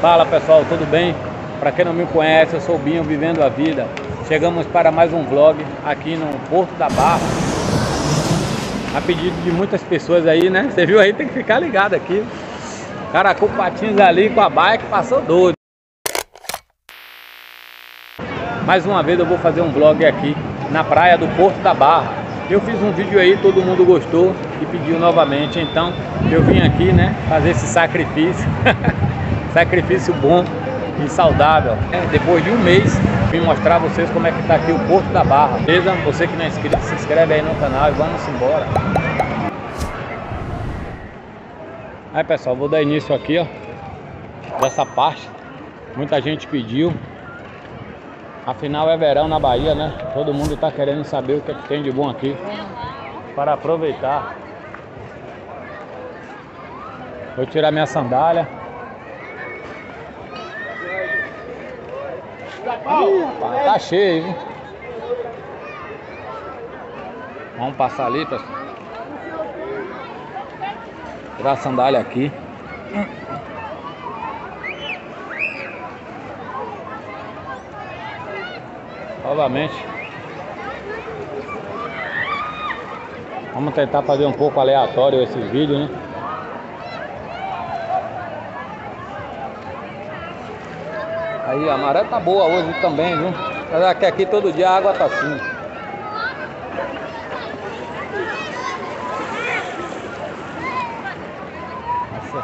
Fala pessoal, tudo bem? Para quem não me conhece, eu sou o Binho Vivendo a Vida. Chegamos para mais um vlog aqui no Porto da Barra, a pedido de muitas pessoas aí, né? Você viu aí, tem que ficar ligado aqui. O cara com patins ali com a bike passou doido. Mais uma vez eu vou fazer um vlog aqui na praia do Porto da Barra. Eu fiz um vídeo aí, todo mundo gostou e pediu novamente, então eu vim aqui, né, fazer esse sacrifício, sacrifício bom e saudável. Depois de um mês, vim mostrar a vocês como é que tá aqui o Porto da Barra, beleza? Você que não é inscrito, se inscreve aí no canal e vamos embora. Aí pessoal, vou dar início aqui, ó, dessa parte, muita gente pediu. Afinal é verão na Bahia, né? Todo mundo tá querendo saber o que é que tem de bom aqui para aproveitar. Vou tirar minha sandália. Tá cheio, hein? Vamos passar ali, pessoal. Tirar a sandália aqui. Novamente, vamos tentar fazer um pouco aleatório esse vídeo, né? Aí a maré tá boa hoje também, viu? Mas que aqui todo dia a água tá assim. Nossa.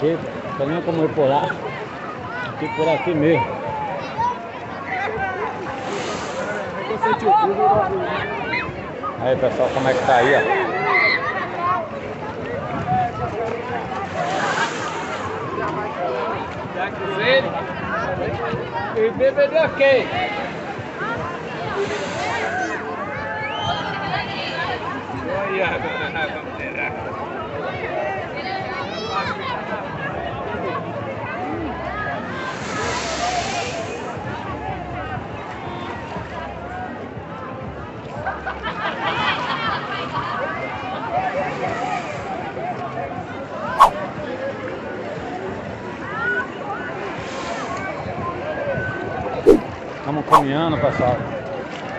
Não tem nem como ir por lá, aqui por aqui mesmo. Aí pessoal, como é que tá aí, ó? E bebedor aqui. Estamos caminhando, pessoal.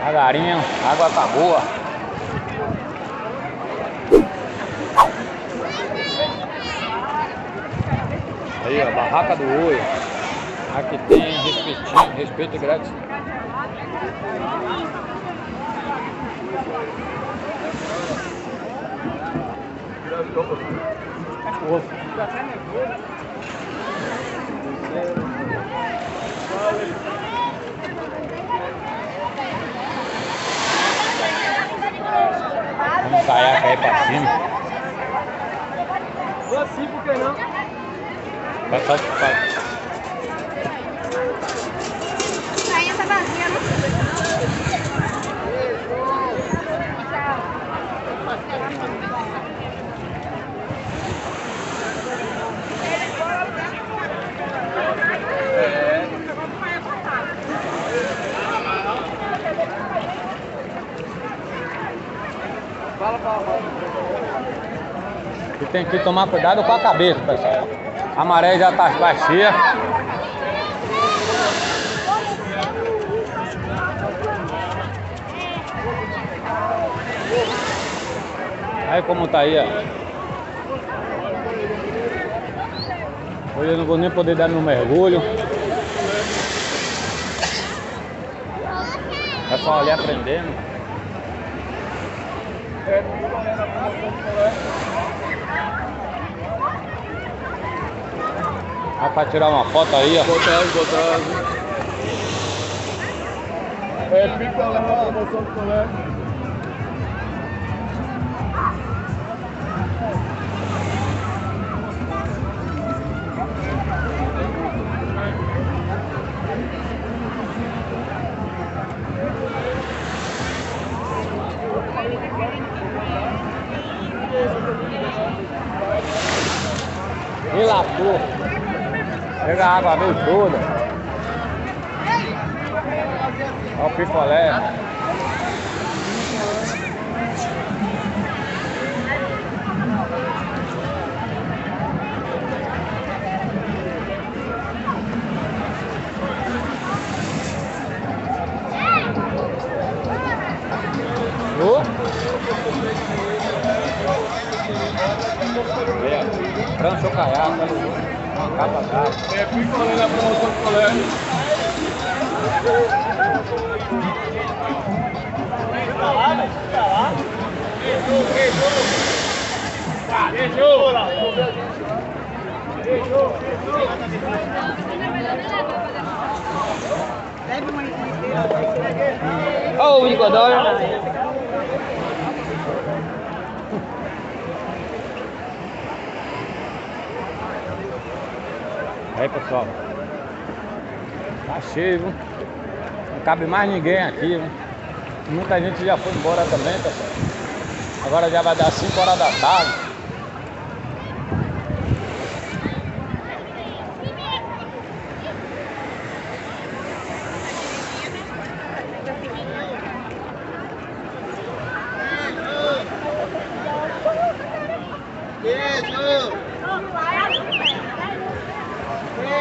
Devagarinho, a água tá boa. Aí, ó, barraca do Oi. Aqui tem respeitinho, respeito e grátis. Vamos caiaque aí pra cima. Vou assim, por que não? Vai. Praia tá vazia, não? E tem que tomar cuidado com a cabeça, pessoal. A maré já tá cheia. Aí como tá aí, ó. Hoje eu não vou nem poder dar meu mergulho. É só ali aprendendo. Dá pra tirar uma foto aí, ó. É pico a levar a moção do colégio. Relatou. Pega a água meio toda. Olha o picolé. prancha ou caiaque, uma capa d'água. É, fico falando a promoção do colégio. Fica lá, velho, fica lá. Beijou. Olha o bigodói. Aí pessoal, tá cheio, viu? Não cabe mais ninguém aqui, viu? Muita gente já foi embora também, pessoal. Agora já vai dar 5 horas da tarde.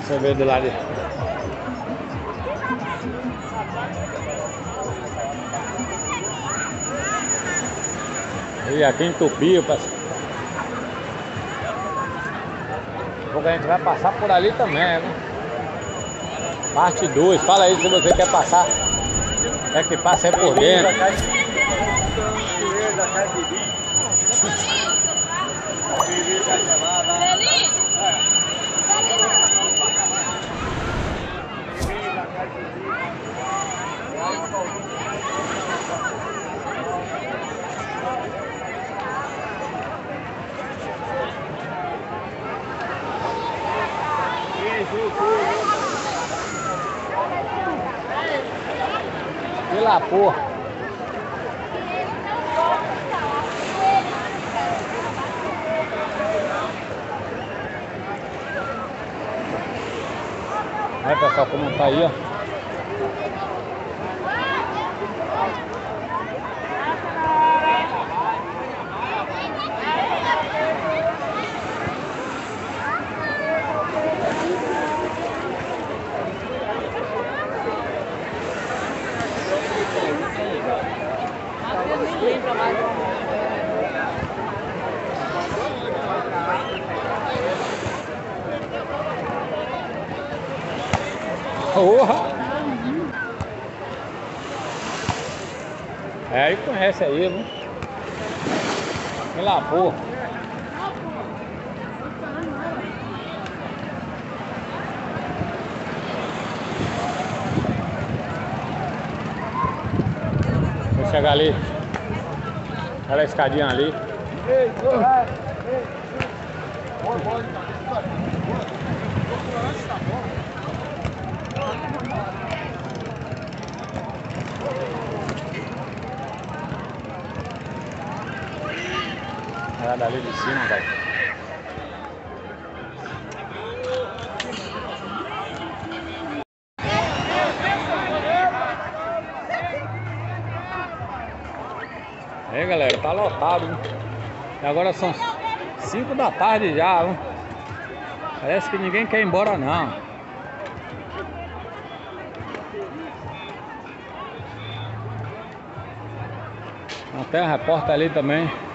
Você vê do lado ali. E aqui entupiu, parceiro. A gente vai passar por ali também, né? Parte 2, fala aí se você quer passar. É que passa aí por dentro. Pela porra. Aí pessoal, como tá aí, ó. É, aí conhece aí, viu? Pela porra. Vou chegar ali. Olha a escadinha ali. Dali de cima, velho. É, galera, tá lotado, hein? E agora são 5 da tarde já, hein? Parece que ninguém quer ir embora, não. Tem um repórter ali também.